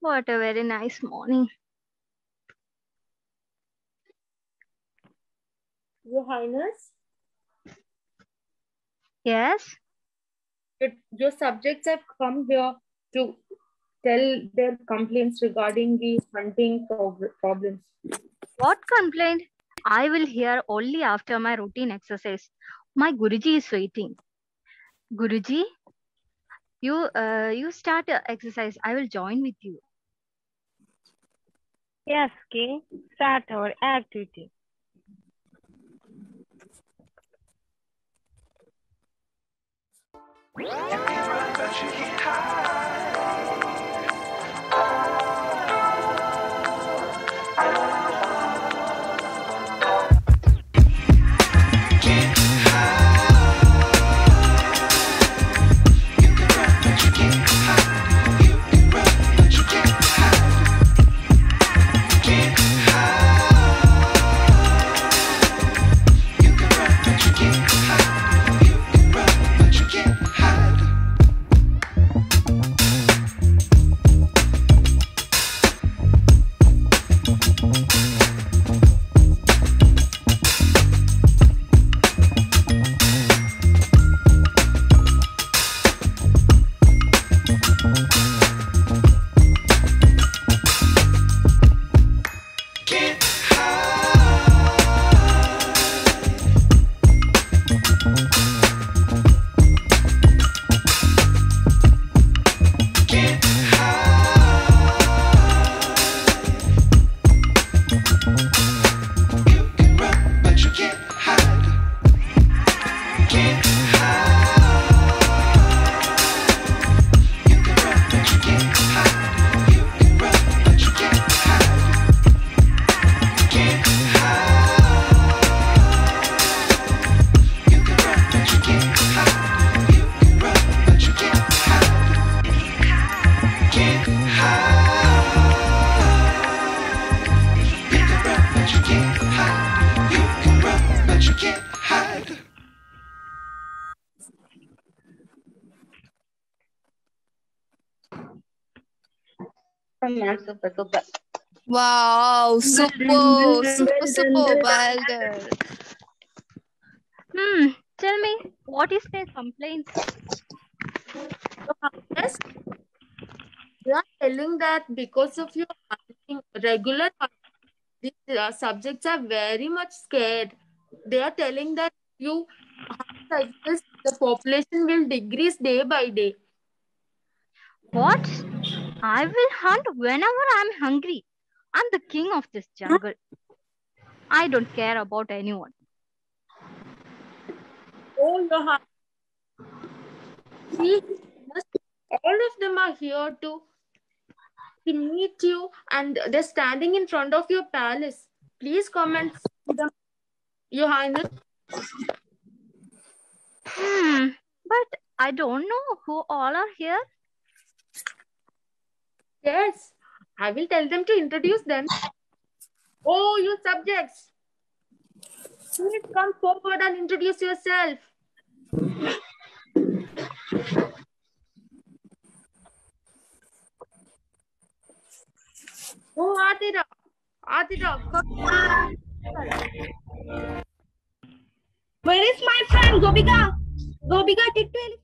What a very nice morning. Your Highness? Yes? Your subjects have come here to tell their complaints regarding the hunting problems. What complaint? I will hear only after my routine exercise. My Guruji is waiting. Guruji, you start your exercise. I will join with you. Yes, King. Start our activity. Super, super. Wow, super Balder. Tell me, what is their complaint? They are telling that because of your regular, these subjects are very much scared. They are telling that you have this, the population will decrease day by day. What? I will hunt whenever I'm hungry. I'm the king of this jungle. I don't care about anyone. Oh, Lohan. See, all of them are here to meet you and they're standing in front of your palace. Please come and see them, Your Highness. But I don't know who all are here. Yes, I will tell them to introduce them. Oh, you subjects. Please come forward and introduce yourself. Oh, Adira. Adira, come. Where is my friend, Gobika? Gobika, did you...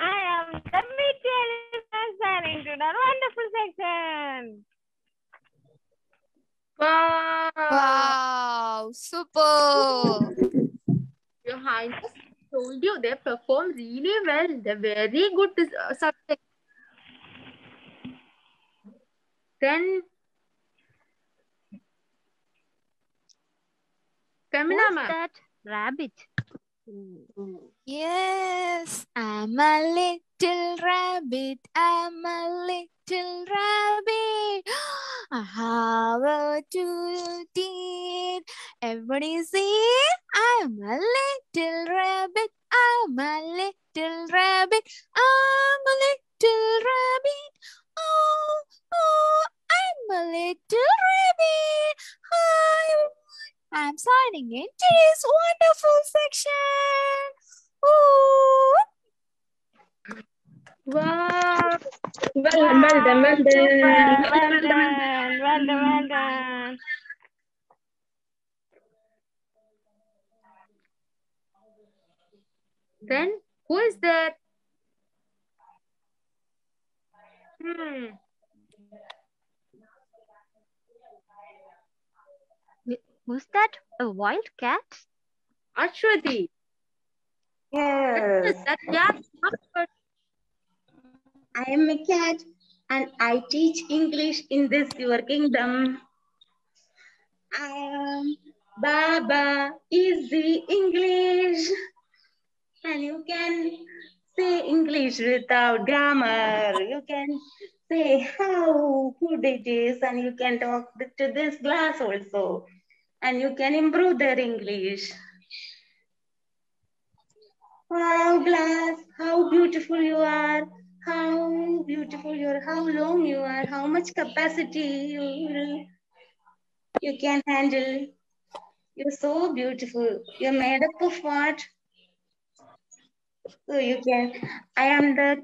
I am the Mitchell listening to the wonderful section. Wow! Wow! Super! Your Highness told you they perform really well. They're very good subject. Then, Kamila ma'am. That rabbit. Yes, I'm a little rabbit. I'm a little rabbit. How to did everybody see? I'm a little rabbit. I'm a little rabbit. I'm a little rabbit. Oh, oh, I'm a little rabbit. I'm signing in to this wonderful section. Ooh. Wow. Well done. Then, who is that? Was that a wild cat? Ashwati. Yes. I am a cat and I teach English in this your kingdom. I am Baba Easy English. And you can say English without grammar. You can say how good it is and you can talk to this glass also. And you can improve their English. Wow, glass, how beautiful you are. How beautiful you are. How long you are. How much capacity you can handle. You're so beautiful. You're made up of what? So you can. I am the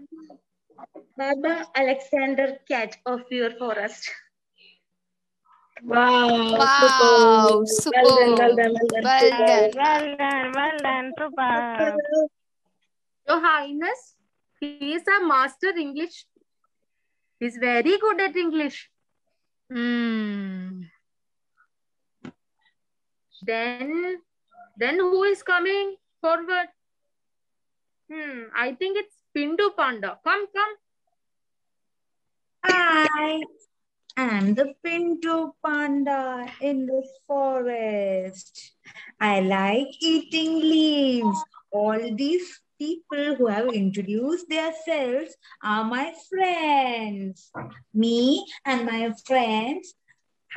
Baba Alexander cat of your forest. Wow, wow, super. Well done. Your Highness, he is a master English. He is very good at English. Then who is coming forward? I think it's Pindu Panda. Come. Hi. I'm the Pindu Panda in the forest. I like eating leaves. All these people who have introduced themselves are my friends. Me and my friends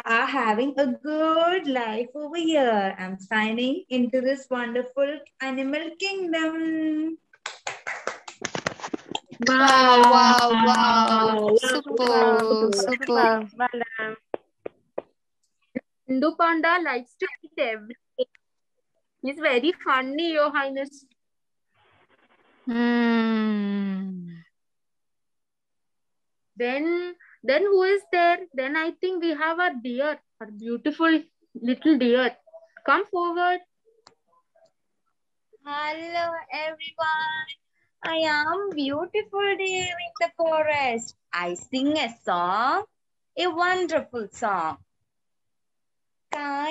are having a good life over here. I'm signing into this wonderful animal kingdom. Wow. Super. Well done. Hindu Panda likes to eat everything. He's very funny, Your Highness. Then who is there? Then I think we have our deer, our beautiful little deer. Come forward. Hello, everyone. I am beautiful deer in the forest. I sing a song, a wonderful song. Wow,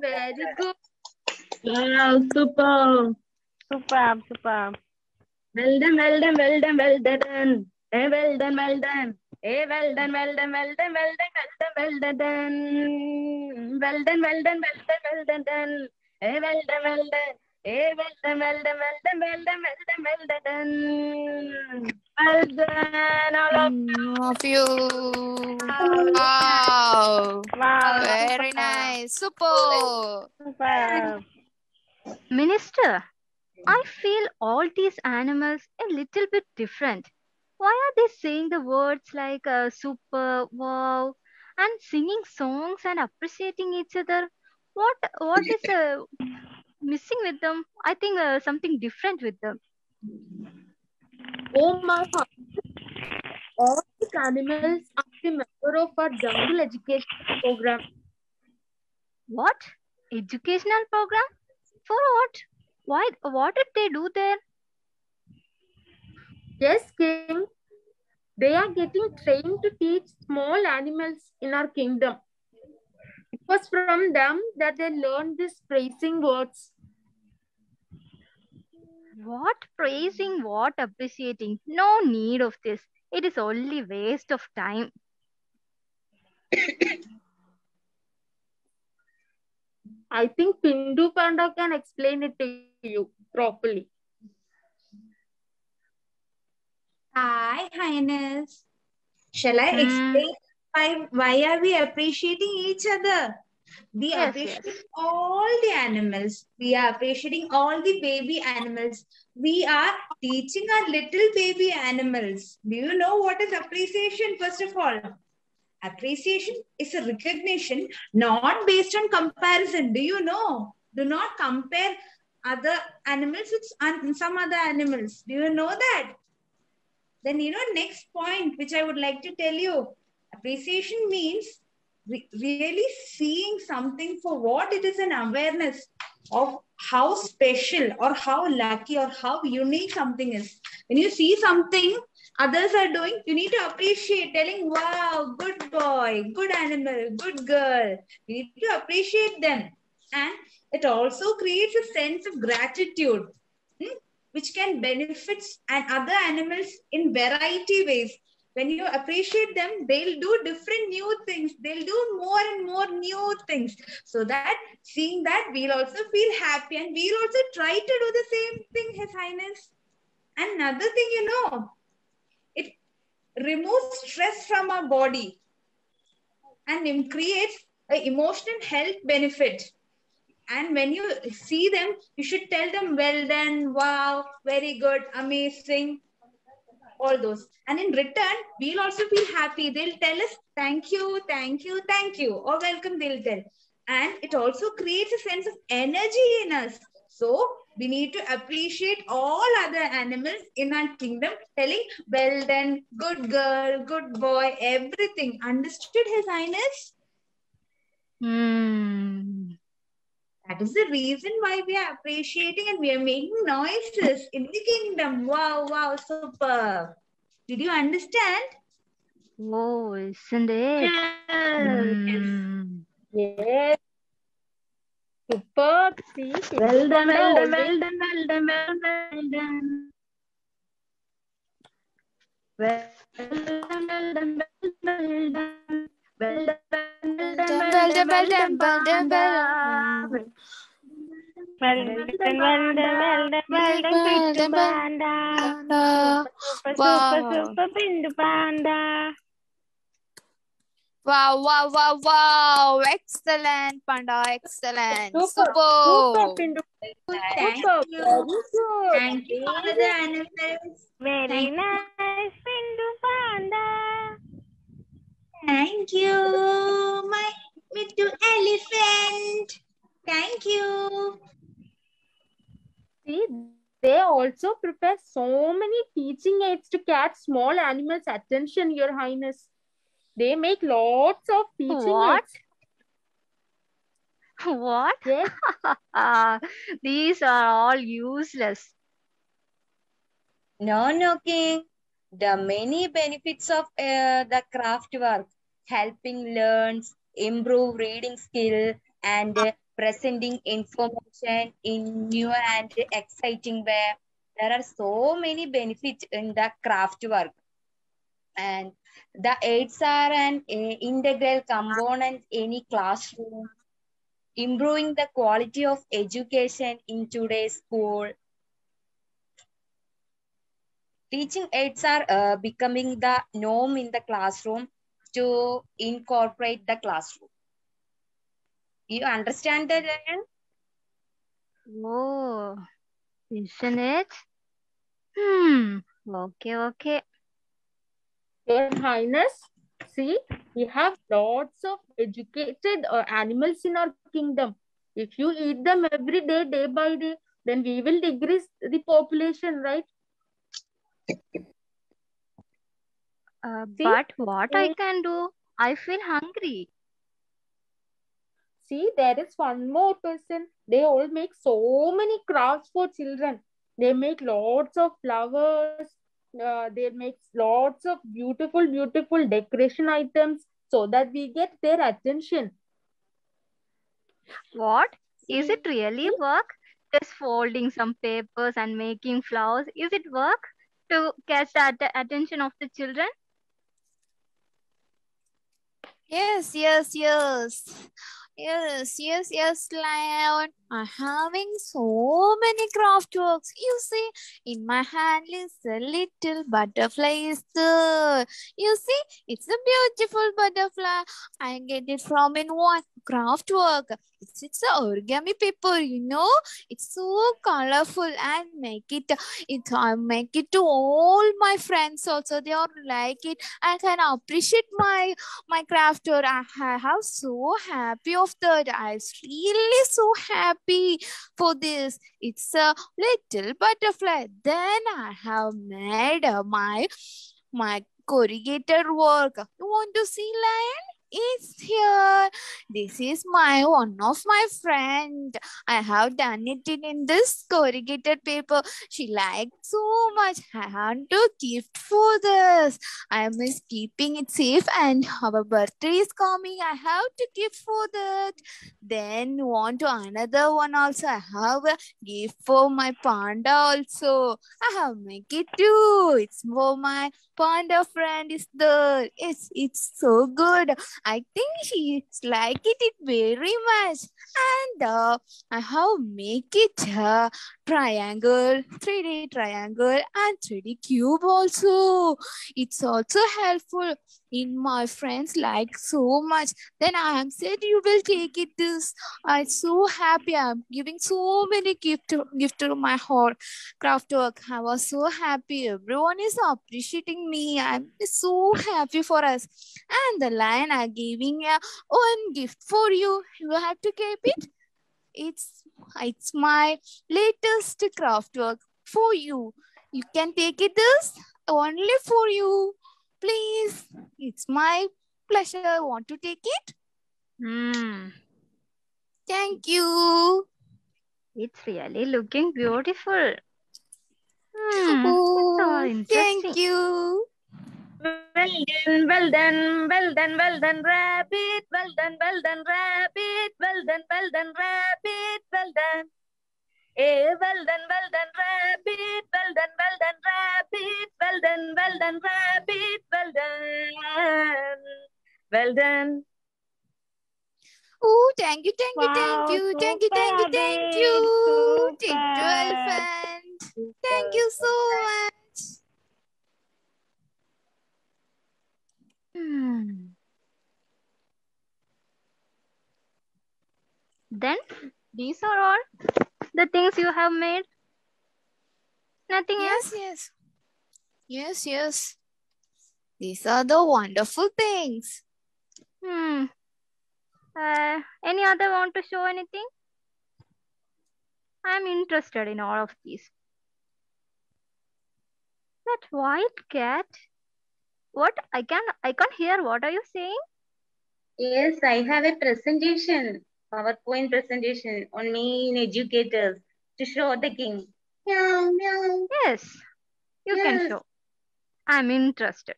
very good. Wow, super. Superb. Well done. I feel all these animals a little bit different. Why are they saying the words like super, wow, and singing songs and appreciating each other? What is missing with them? I think something different with them. Oh my God. All the animals are the member of our jungle education program. What? Educational program? For what? Why? What did they do there? Yes, King. They are getting trained to teach small animals in our kingdom. It was from them that they learned these praising words. What? Praising what? Appreciating? No need of this. It is only waste of time. I think Pindu Panda can explain it to you properly. Hi, Highness. Shall I explain why are we appreciating each other? We are appreciating all the animals. We are appreciating all the baby animals. We are teaching our little baby animals. Do you know what is appreciation, first of all? Appreciation is a recognition, not based on comparison. Do you know? Do not compare other animals with some other animals. Do you know that? Then, you know, next point, which I would like to tell you, appreciation means really seeing something for what it is, an awareness of how special or how lucky or how unique something is. When you see something others are doing, you need to appreciate, telling, wow, good boy, good animal, good girl. You need to appreciate them. And it also creates a sense of gratitude, which can benefit other animals in variety ways. When you appreciate them, they'll do different new things. They'll do more and more new things. So that, seeing that, we'll also feel happy and we'll also try to do the same thing, His Highness. Another thing, you know, it removes stress from our body and it creates an emotional health benefit. And when you see them, you should tell them, well done, wow, very good, amazing, all those. And in return, we'll also be happy. They'll tell us, thank you, thank you, thank you, or welcome, they'll tell. And it also creates a sense of energy in us. So we need to appreciate all other animals in our kingdom, telling, well done, good girl, good boy, everything. Understood, His Highness? That is the reason why we are appreciating and we are making noises in the kingdom. Wow, wow, super. Did you understand? Oh, isn't it? Yes. Super. Well done, well done, well done, well done, well done. Well done, well done, well done. Well done, well done, well done, well done, well done, well done, well done. Wow, wow, wow, wow. Excellent, Panda. Excellent. Super. Super, Pindu. Thank you. Thank you, all the animals. Very nice, Pindu Panda. Thank you, my little elephant. Thank you. See, they also prepare so many teaching aids to catch small animals' attention, Your Highness. They make lots of teaching aids. What? Yes. These are all useless. No, no, King. The many benefits of the craft work, helping learn, improve reading skill, and presenting information in new and exciting way. There are so many benefits in the craft work. And the aids are an integral component in any classroom, improving the quality of education in today's school. Teaching aids are becoming the norm in the classroom to incorporate the classroom. You understand that? Oh, isn't it? Okay, okay. Your Highness, see, we have lots of educated animals in our kingdom. If you eat them every day, day by day, then we will decrease the population, right? But what I can do? I feel hungry. See, there is one more person. They all make so many crafts for children. They make lots of flowers. They make lots of beautiful, beautiful decoration items so that we get their attention. What? Is it really work? Just folding some papers and making flowers. Is it work to catch the attention of the children? Yes, Lion. I'm having so many craft works. You see, in my hand is a little butterfly is there. You see, it's a beautiful butterfly. I get it from in one craft work. It's an origami paper, you know. It's so colorful. I make it. I make it to all my friends also. They all like it. I can appreciate my craft work. I have so happy of that. I really so happy for this. It's a little butterfly. Then I have made my corrugated work. You want to see, Lion? It's here. This is my one of my friend. I have done it in this corrugated paper. She liked so much. I had to gift for this. I am keeping it safe and our birthday is coming. I have to gift for that. Then on to another one also. I have a gift for my panda also. I have make it too. It's for my panda friend is there. It's so good. I think she liked it very much. And I have make it a triangle, 3D triangle and 3D cube also. It's also helpful. In my friends like so much. Then I am said you will take it this. I'm so happy. I'm giving so many gift to my whole craft work. I was so happy. Everyone is appreciating me. I'm so happy for us. And the lion are giving a own gift for you. You have to keep it. It's my latest craft work for you. You can take it this only for you. Please, it's my pleasure. Want to take it? Thank you. It's really looking beautiful. Oh, thank you. Well done, rabbit. Well done, rabbit. Well done, rabbit. Well done. Hey, well done, rabbit. Well done, rabbit. Well done, rabbit. Well done. Oh, thank you. Take to elephant. Thank you so much. Then these are all the things you have made? Nothing else? Yes. These are the wonderful things. Any other want to show anything? I'm interested in all of these. That white cat. What? I can't hear. What are you saying? Yes, I have a presentation. PowerPoint presentation on main educators to show the king. Meow. Yes, you can show. I'm interested.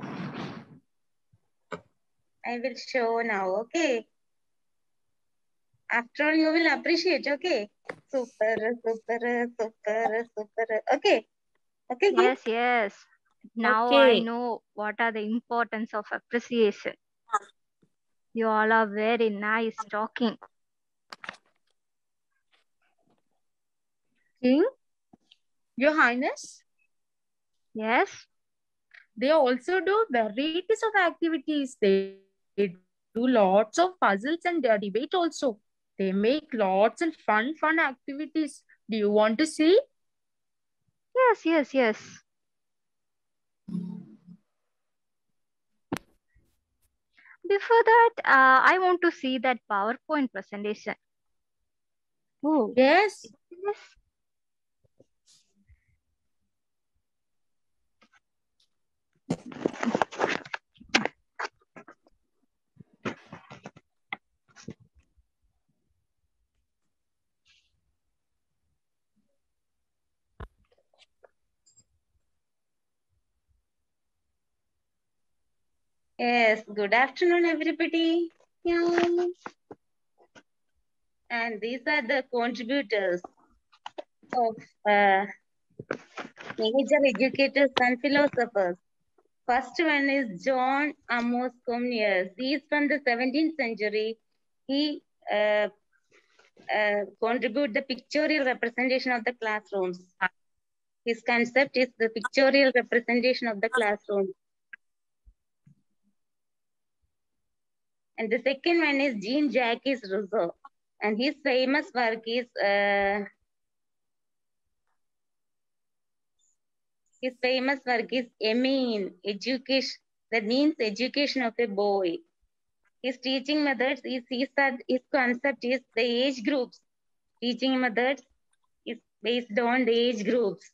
I will show now, okay? After all, you will appreciate, okay? Super. Okay. Yes. Now okay. I know what are the importance of appreciation. You all are very nice talking. King, Your Highness. Yes. They also do varieties of activities. They do lots of puzzles and debate also. They make lots and fun activities. Do you want to see? Yes. Before that, I want to see that PowerPoint presentation. Oh, yes. Yes. Yes, good afternoon, everybody. Yeah. And these are the contributors of major educators and philosophers. First one is John Amos Comenius. He is from the 17th century. He contributed the pictorial representation of the classrooms. His concept is the pictorial representation of the classroom. And the second one is Jean-Jacques Rousseau. And his famous work is, Emin, education, that means education of a boy. His teaching methods is, his concept is the age groups. Teaching methods is based on the age groups.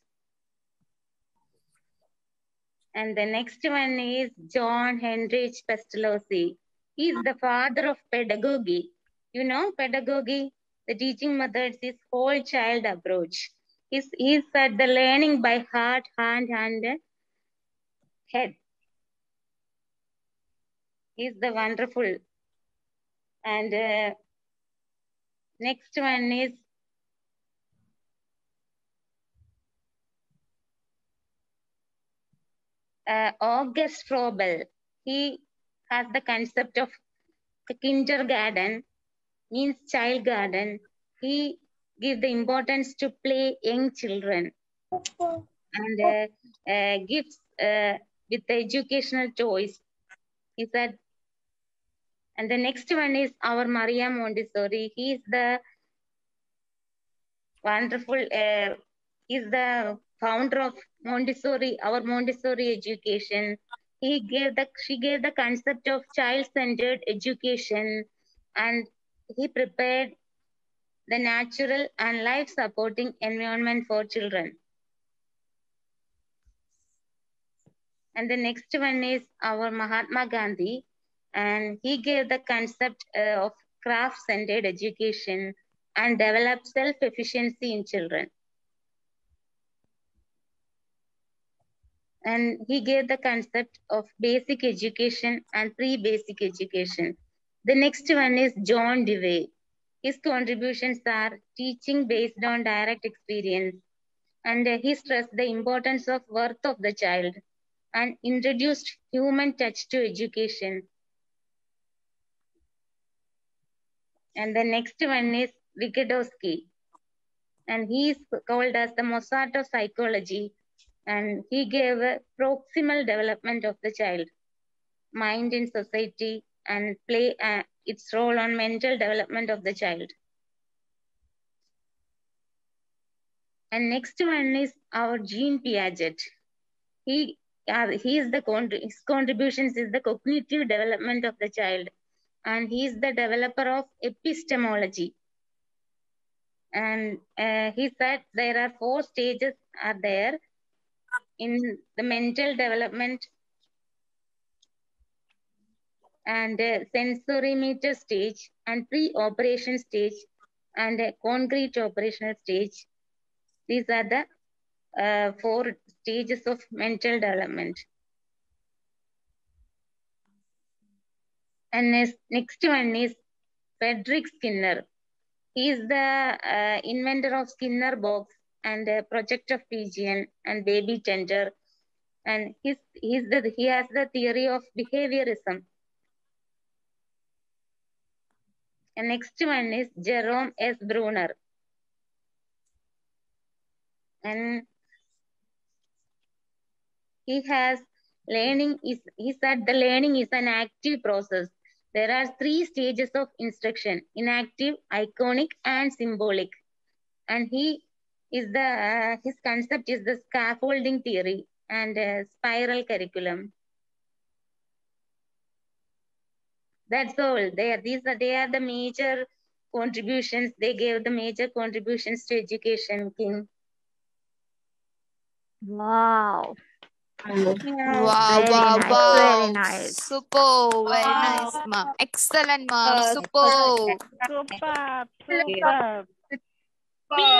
And the next one is John Heinrich Pestalozzi. He is the father of pedagogy. You know, pedagogy, the teaching methods is whole child approach. He said the learning by heart, hand, and head. He is the wonderful. And next one is August Froebel. He has the concept of kindergarten, means child garden. He gives the importance to play young children and gives with the educational choice. He said, and the next one is our Maria Montessori. He is the wonderful, he is the founder of Montessori, our Montessori education. She gave the concept of child-centered education, and he prepared the natural and life-supporting environment for children. And the next one is our Mahatma Gandhi, and he gave the concept of craft-centered education and developed self-efficiency in children. And he gave the concept of basic education and pre-basic education. The next one is John Dewey. His contributions are teaching based on direct experience. And he stressed the importance of worth of the child and introduced human touch to education. And the next one is Vygotsky. And he is called as the Mozart of psychology. And he gave a proximal development of the child, mind in society, and play its role on mental development of the child. And next one is our Jean Piaget. His contributions is the cognitive development of the child, and he is the developer of epistemology. And he said there are four stages are there in the mental development, and sensorimeter stage, and pre-operation stage, and concrete operational stage. These are the four stages of mental development. And next one is Frederick Skinner. He is the inventor of Skinner box and a project of Pigeon and baby tender. And he has the theory of behaviorism. And next one is Jerome S. Bruner. And he has learning, he said the learning is an active process. There are three stages of instruction: inactive, iconic, and symbolic. And he is the his concept is the scaffolding theory and spiral curriculum. That's all. They are the major contributions. They gave the major contributions to education. King. Wow. Yeah. Wow, very wow, nice. Wow. Very nice. Super, very wow. Nice, ma'am. Excellent, ma'am. Super. Super. Meow,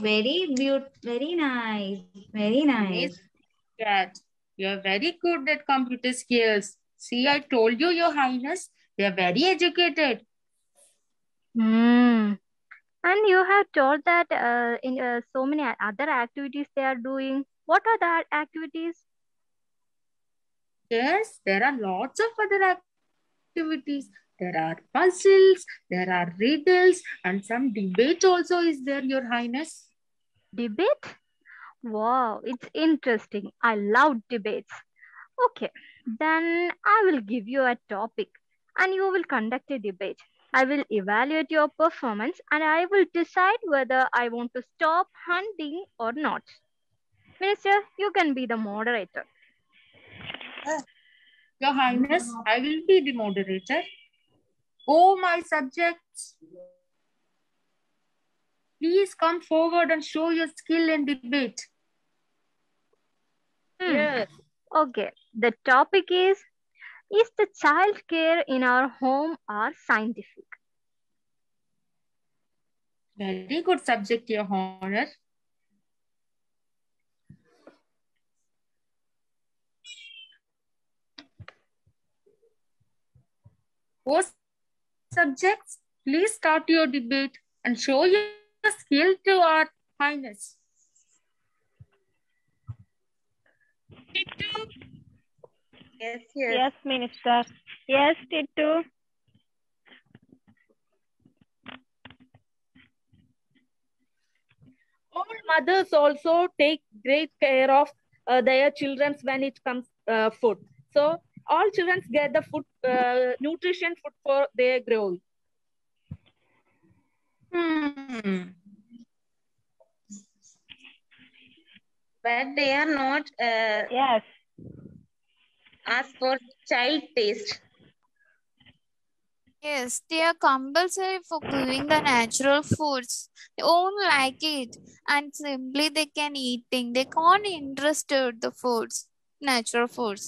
very beautiful, very nice, very nice. Cat, you are very good at computer skills. See, I told you, Your Highness. They are very educated. Mm. And you have told that in so many other activities they are doing. What are the activities? Yes, there are lots of other activities. There are puzzles, there are riddles, and some debate also is there, Your Highness. Debate? Wow, it's interesting. I love debates. Okay, then I will give you a topic. And you will conduct a debate. I will evaluate your performance and I will decide whether I want to stop hunting or not. Minister, you can be the moderator. Your Highness, I will be the moderator. Oh, my subjects, please come forward and show your skill in debate. Hmm. Yes. Okay, the topic is the child care in our home are scientific? Very good subject, Your Honor. Four subjects, please start your debate and show your skill to our Highness. Yes, yes. Yes, Minister. Yes, Titu. All mothers also take great care of their children when it comes food. So all children get the food, nutrition food for their growth. Hmm. But they are not. Yes. Ask for child taste. Yes, they are compulsory for giving the natural foods. They won't like it and simply they can eat things. They can't interested the foods, natural foods.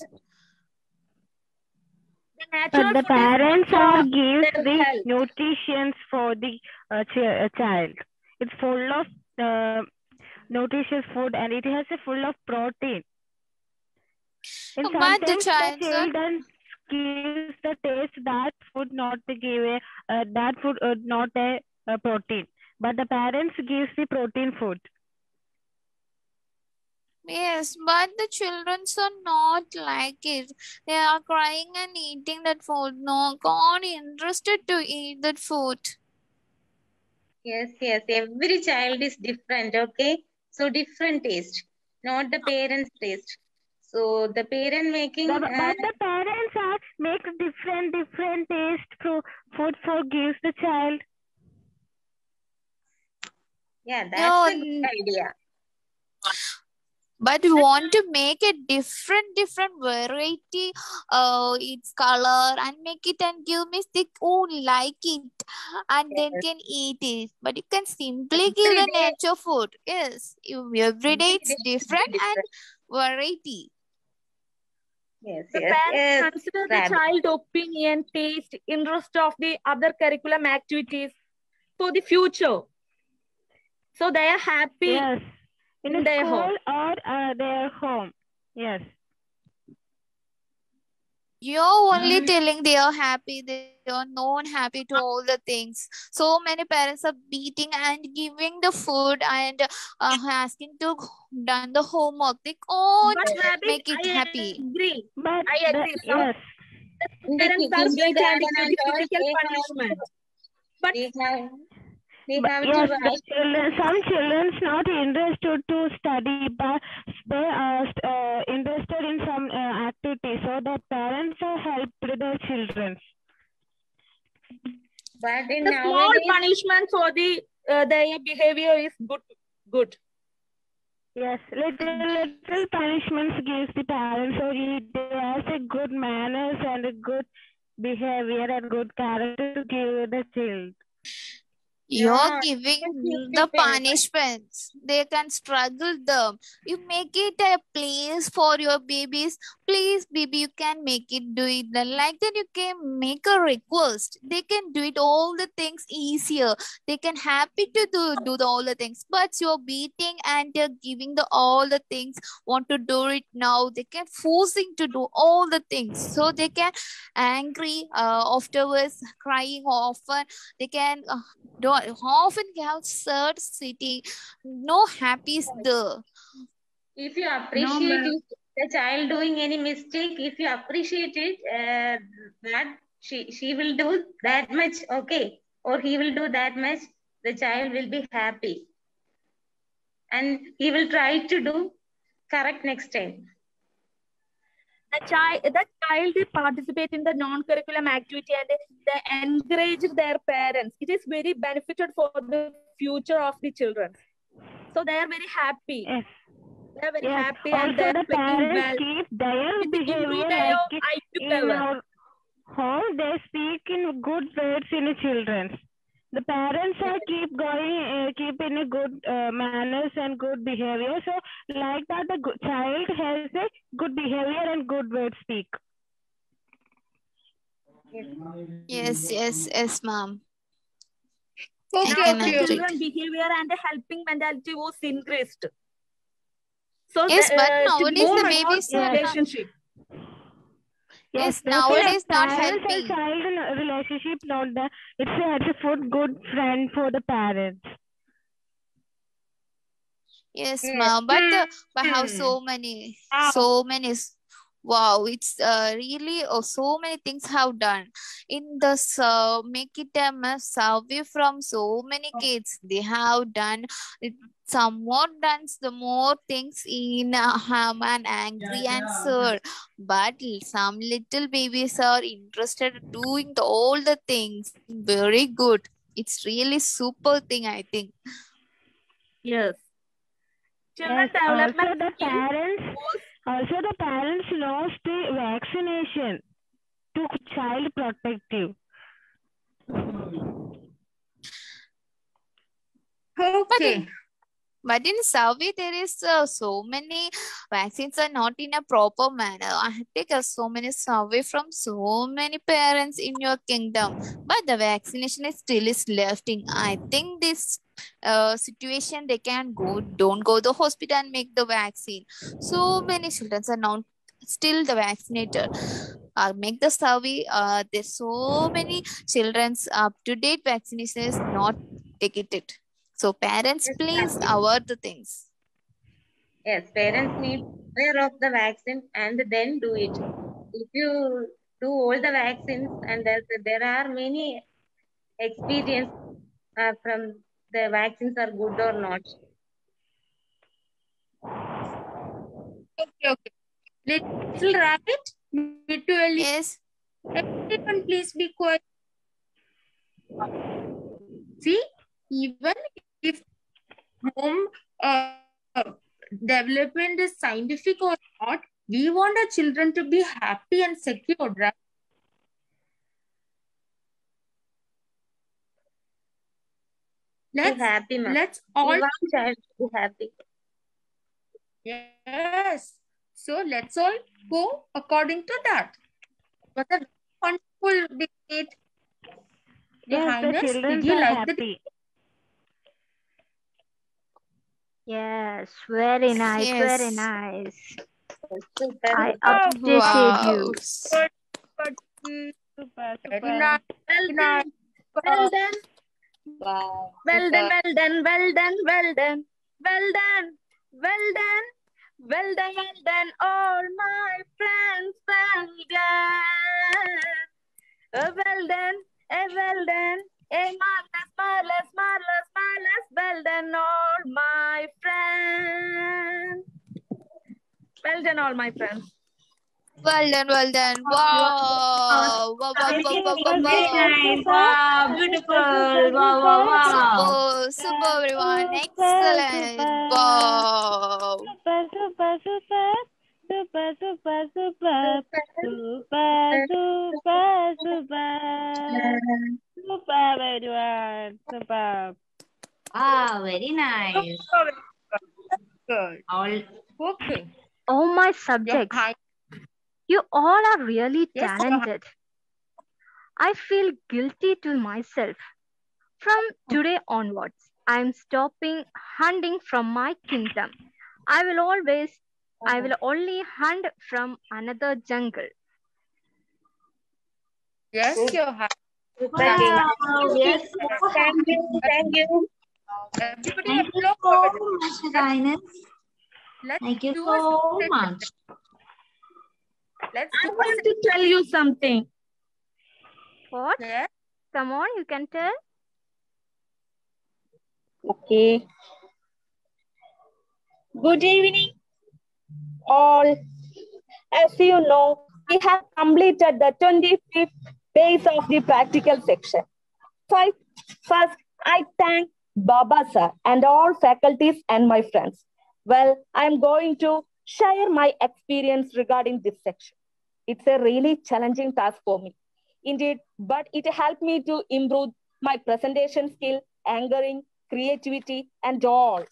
The natural but the parents are give the health. Nutritions for the child. It's full of nutritious food and it has a full of protein. And but the children gives the taste that food not to give a, that food not a, protein, but the parents gives the protein food. Yes, but the children are not like it. They are crying and eating that food. No, gone interested to eat that food. Yes, yes. Every child is different. Okay, so different taste, not the parents' taste. So the parent making... but the parents are make different taste to food for gives the child. Yeah, that's a good idea. But you want to make a different variety, its color and make it and give me stick who like it and yes. Then can eat it. But you can simply give a nature food. Yes, every day it's different and variety. Yes, the parents consider the child opinion, taste, interest of the other curriculum activities for the future. So they are happy yes. in their home. Or their home. Yes. You're only telling they are happy, they are not happy to all the things. So many parents are beating and giving the food and asking to done the homework. They can't make it happy. I agree. But I agree. The, yes. parents are being charged with physical punishment. Some children not interested to study, but they are interested in some activity. So the parents are helped the children. But in the small punishment for the their behavior is good. Yes, little punishments gives the parents, so they have a good manners and a good behavior and good character to give the child. You're giving the punishments. They can struggle them. You make it a place for your babies. Please, baby, you can make it, do it. Like that, you can make a request. They can do it all the things easier. They can happy to do all the things. But you're beating and you're giving the all the things. Want to do it now. They can forcing to do all the things. So they can angry afterwards, crying often. They can do often have sad city, no happy there. If you appreciate the child doing any mistake, if you appreciate it, that she will do that much, okay, or he will do that much, the child will be happy. And he will try to do correct next time. The child participate in the non-curriculum activity and they encourage their parents. It is very beneficial for the future of the children. So they are very happy. Yes. They are very happy also, and they are speaking well. Keep their behavior how they speak in good words in the children. The parents are keep in a good manners and good behavior. So like that, the child has a good behavior and good word speak. Yes, ma'am. Children behavior and the helping mentality was increased. So yes, but nowadays the babies relationship. Yes, nowadays not helping. Child relationship, not that it's a good friend for the parents. Yes, ma'am. But how so many. Wow, it's really so many things have done in this make it a survey from so many kids. They have done some more dance, the more things in ham and angry and sad. But some little babies are interested in doing all the things. Very good. It's really super thing, I think. Yes. Children development. The parents. Also, the parents lost the vaccination to child protective. Okay. But in survey, there is so many vaccines are not in a proper manner. I have taken so many survey from so many parents in your kingdom. But the vaccination is still left in. I think this situation they can don't go to the hospital and make the vaccine. So many children are not still the vaccinated. Make the survey. There's so many children's up to date vaccination is not ticketed. So parents, please avoid the things. Yes, parents need aware of the vaccine and then do it. If you do all the vaccines, and there are many experience from the vaccines are good or not. Okay. Little rabbit, virtually. Yes. Everyone, please be quiet. See, even if home development is scientific or not, we want our children to be happy and secured, right? Let's all be happy. Yes. So let's all go according to that. What a wonderful debate. Behind us, did you like the? Yes, very nice, very nice. I appreciate you. Super. Well done. Wow. Well done, well done, well done, well done, well done, well done, Well done, all my friends, well done, marvelous, marvelous, marvelous, marvelous, well done, all my friends. Well done, all my friends. Well done, well done. Wow. Wow, wow, wow, wow, wow. Wow, beautiful. Wow, wow, wow. Super, super, everyone. Excellent. Wow. Super, super, super. Super, super, super. Super, super, super. Super, everyone. Super. Wow, very nice. Good. All okay. All my subjects. You all are really talented. I feel guilty to myself. From today onwards, I am stopping hunting from my kingdom. I will only hunt from another jungle. Yes, you have. Wow. Yes. Thank you. Thank you. Thank you so much, Rainer. Thank you so much. I want to tell you something. What? Yeah. Come on, you can tell. Okay. Good evening, all. As you know, we have completed the 25th phase of the practical section. First, I thank Baba sir and all faculties and my friends. Well, I'm going to share my experience regarding this section. It's a really challenging task for me. Indeed, but it helped me to improve my presentation skill, anchoring, creativity, and all.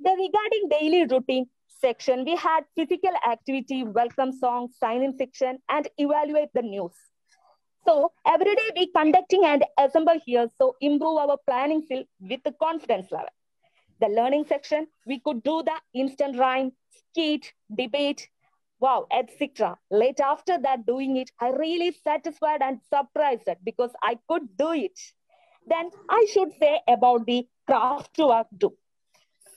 The regarding daily routine section, we had physical activity, welcome song, sign-in section, and evaluate the news. So every day we conducting and assemble here, so improve our planning skill with the confidence level. The learning section, we could do the instant rhyme, skit, debate, wow, etc. Late after that doing it, I really satisfied and surprised because I could do it. Then I should say about the craft work too.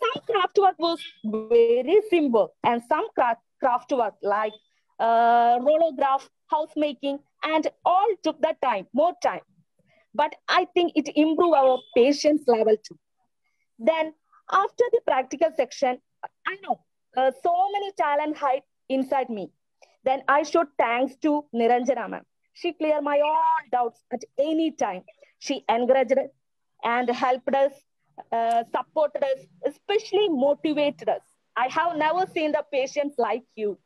Some craft work was very simple and some craft work like rollograph, house making, and all took the time, more time. But I think it improved our patience level too. Then after the practical section, I know so many talent hide inside me. Then I should thanks to Niranjana ma'am. She cleared my all doubts at any time. She encouraged and helped us, supported us, especially motivated us. I have never seen the patients like you.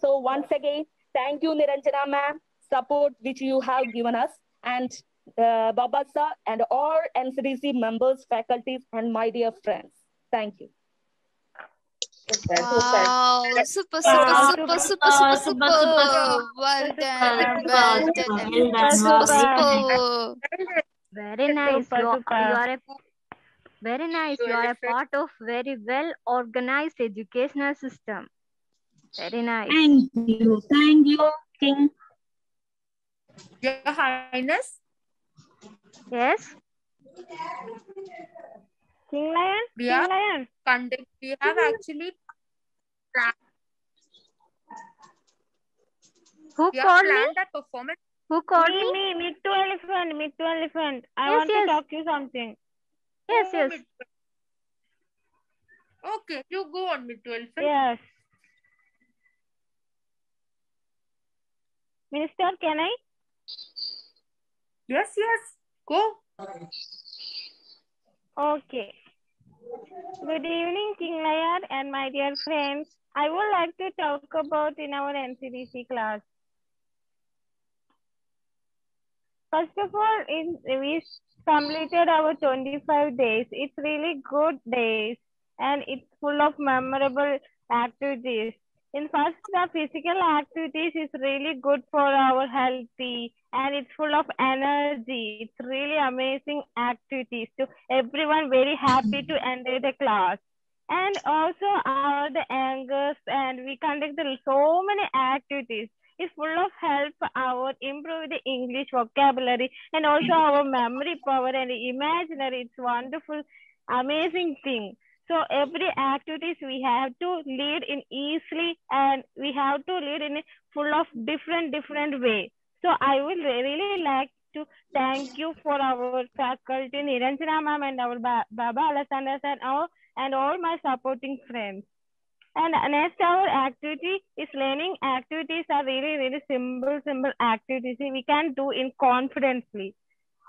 So once again, thank you Niranjana ma'am, support which you have given us, and Baba sir and all NCDC members, faculties, and my dear friends. Thank you. Wow, super, super, super, super, super, super. Well done, well done. Super, super. Very nice. You are a part of very well organized educational system. Very nice. Thank you, King. Your Highness. Yes. King Lion? We have actually... Who called me? Me too, elephant. I want to talk to you something. Yes, yes. Okay, you go on, me too, elephant. Yes. Minister, can I? Yes, yes. Go. Okay. Good evening, King Lion and my dear friends. I would like to talk about in our NCDC class. First of all, we completed our 25 days. It's really good days and it's full of memorable activities. In first, the physical activities is really good for our healthy and it's full of energy. It's really amazing activities. So everyone very happy to enter the class. And also all the angers and we conducted so many activities. It's full of help our improve the English vocabulary and also our memory power and imaginary. It's wonderful, amazing thing. So every activities we have to lead in easily, and we have to lead in full of different way. So I would really like to thank you for our faculty, Niranjana ma'am, and our Baba Alessandra and all my supporting friends. And next our activity is learning activities are really simple activities we can do in confidently.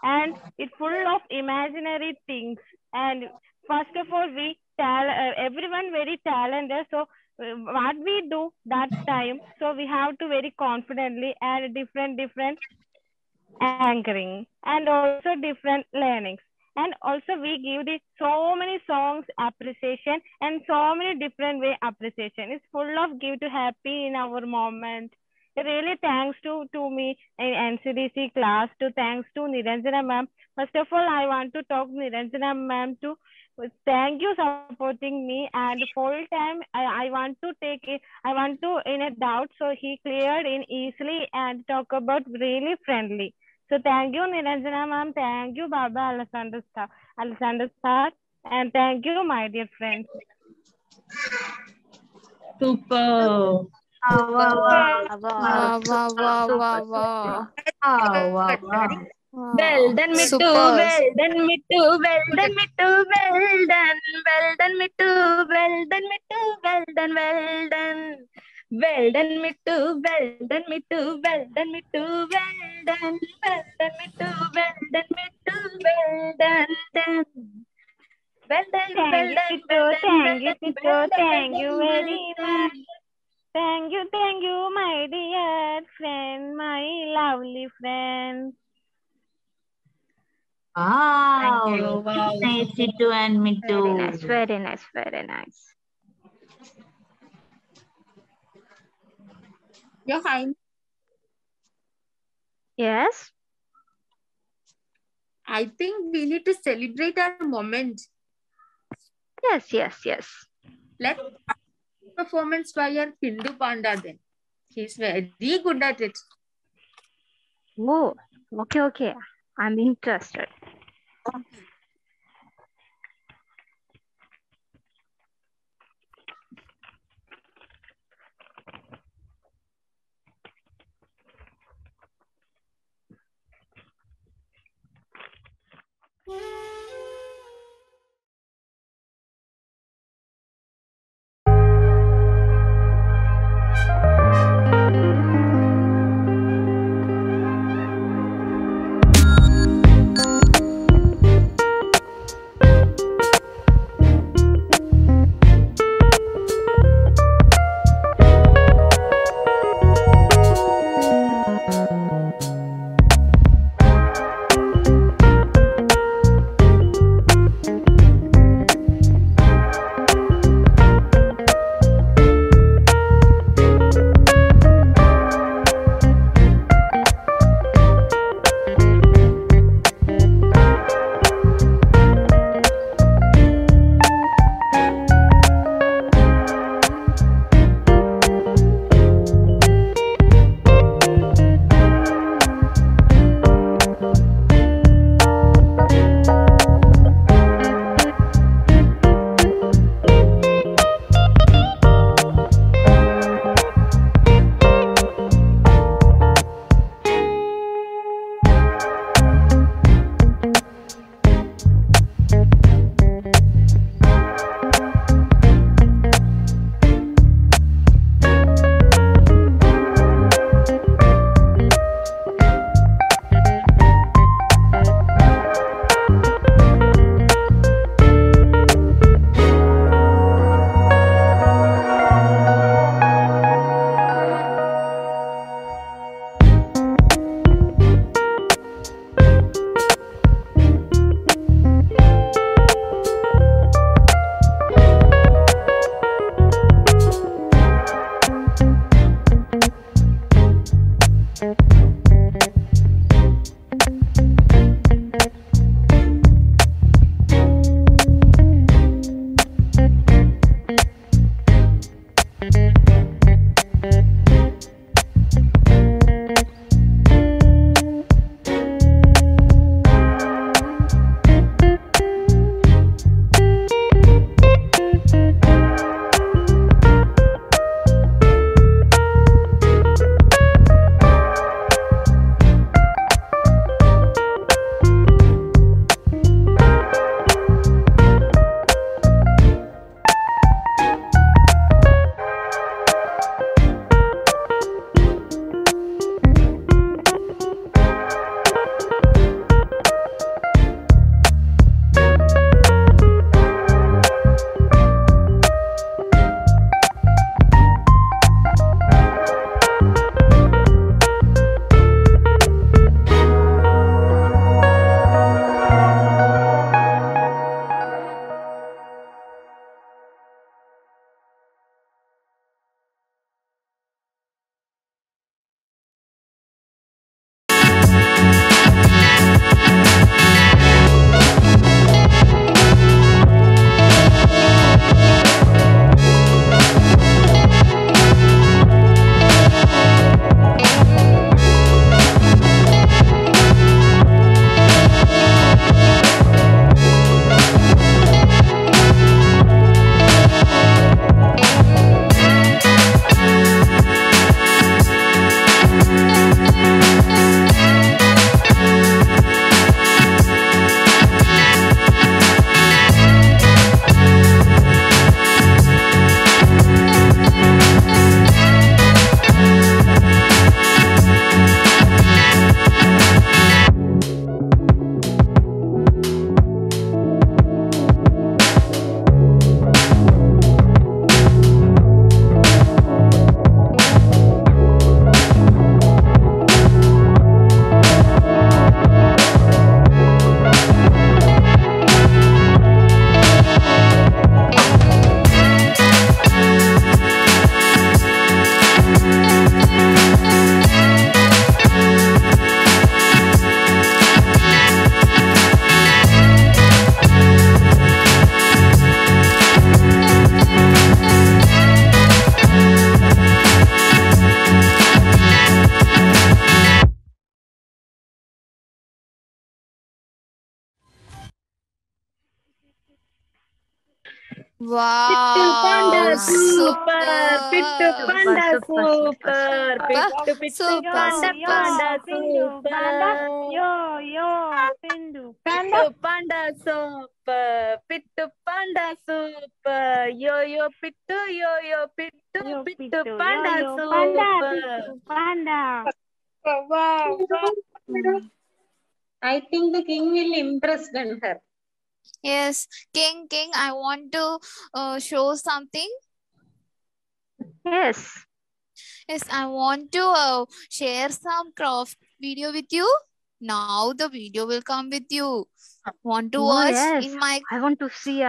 And it's full of imaginary things. And first of all, we tell everyone very talented. So what we do that time, so we have to very confidently and different anchoring and also different learnings. And also we give the so many songs appreciation and so many different way appreciation. It's full of give to happy in our moment. Really thanks to me and NCDC class, to thanks to Niranjana ma'am. First of all, I want to talk Niranjana ma'am to thank you supporting me, and full time I want to take it, I want to in a doubt, so he cleared in easily and talk about really friendly. So thank you Niranjana ma'am, thank you Baba Alessandra sir, and thank you my dear friends. Super. Well done me too, well done me too, well done me too, well done me too, well done me too, well done, well done. Well done me too, well done me too, well done me too, well done me too, well done me too, well done. Well done, well done, thank you very much. Thank you, my dear friend, my lovely friend. Wow, thank you. Wow. Nice to and me too. Very nice. Johan. Yes. I think we need to celebrate our moment. Yes. Let's performance by our Pindu Panda then. He's very good at it. Oh, okay. I'm interested. Okay. Wow! Super! I think the king will impress on her. Yes, King, I want to show something. Yes, I want to share some craft video with you. Now the video will come with you. Want to watch? Yes. In my... I want to see.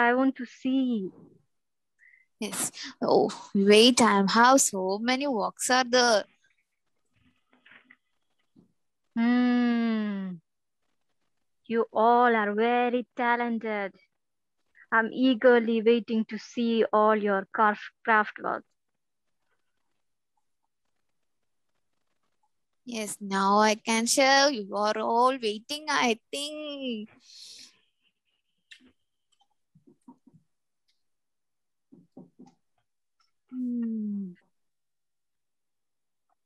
Yes. Oh, wait, I have so many works are there. You all are very talented. I'm eagerly waiting to see all your craft work. Yes, now I can share. You are all waiting, I think.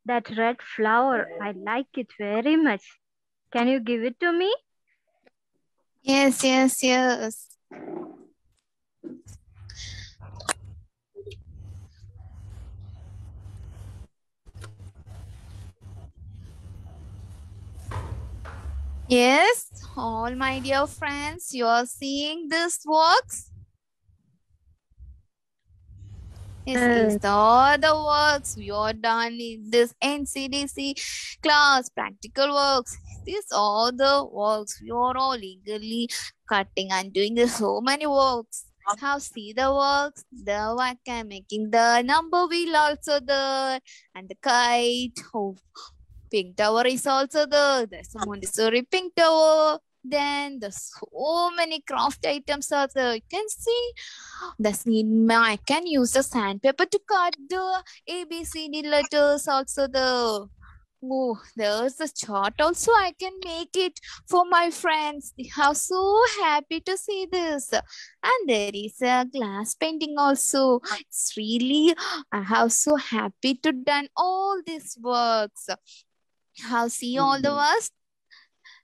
That red flower, I like it very much. Can you give it to me? Yes. Yes, all my dear friends, you are seeing this works. Yes, all the works you are done in this NCDC class, practical works. These all the works you are all eagerly cutting and doing so many works. How see the works? The work making the number wheel also there, and the kite. Oh, pink tower is also there. There's a Montessori pink tower. Then there's so many craft items are there. You can see that's I can use the sandpaper to cut the ABCD letters also there. Oh, there's a chart also. I can make it for my friends. They are so happy to see this. And there is a glass painting also. It's really I have so happy to done all these works. How see all the works?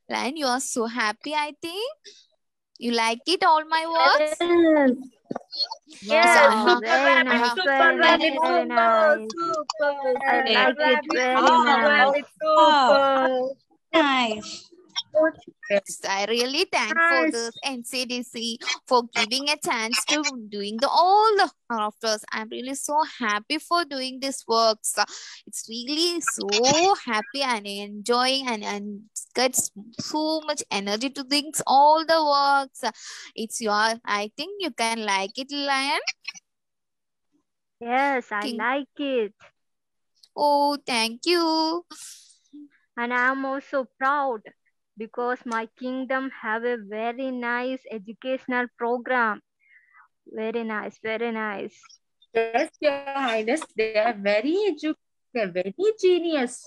And you are so happy, I think. You like it, all my works? Yes. Super, very nice. I really thank for this NCDC for giving a chance to doing all the crafters. I'm really so happy for doing this works. It's really so happy and enjoying and gets so much energy to things all the works. It's your. I think you can like it, Lion. Yes, I like it. Oh, thank you. And I'm also proud. Because my kingdom have a very nice educational program. Very nice. Yes, Your Highness, they are very educated, very genius.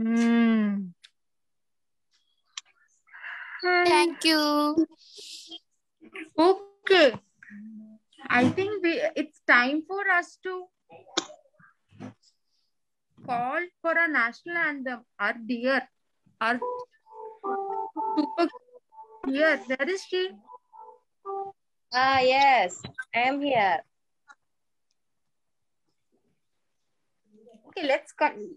Thank you. Okay. I think it's time for us to call for a national anthem. Our dear Super. Yes, that is she. Yes, I am here. Okay, let's come.